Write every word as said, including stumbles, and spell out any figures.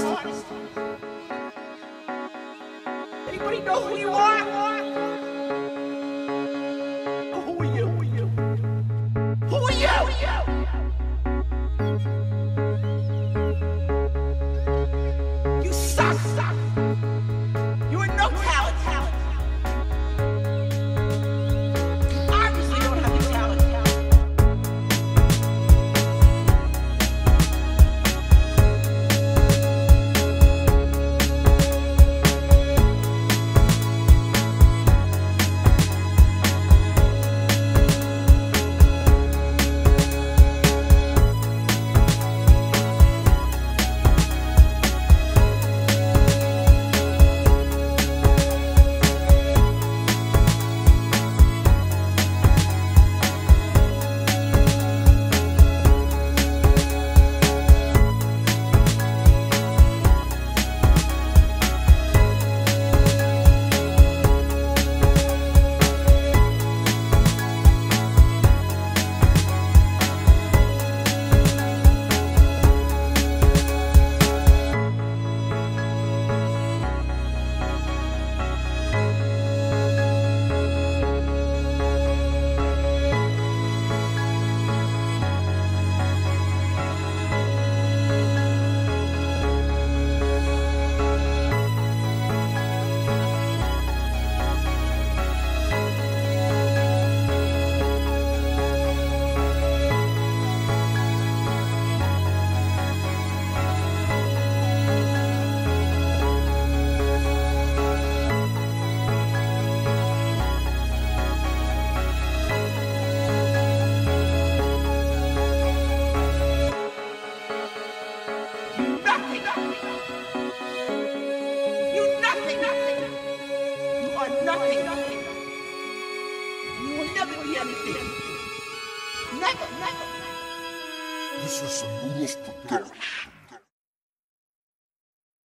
artist. Anybody know who you are? Who are you? Who are you? Who are you? Nothing, nothing. And you will never be anything. Never, never. This is a newest production.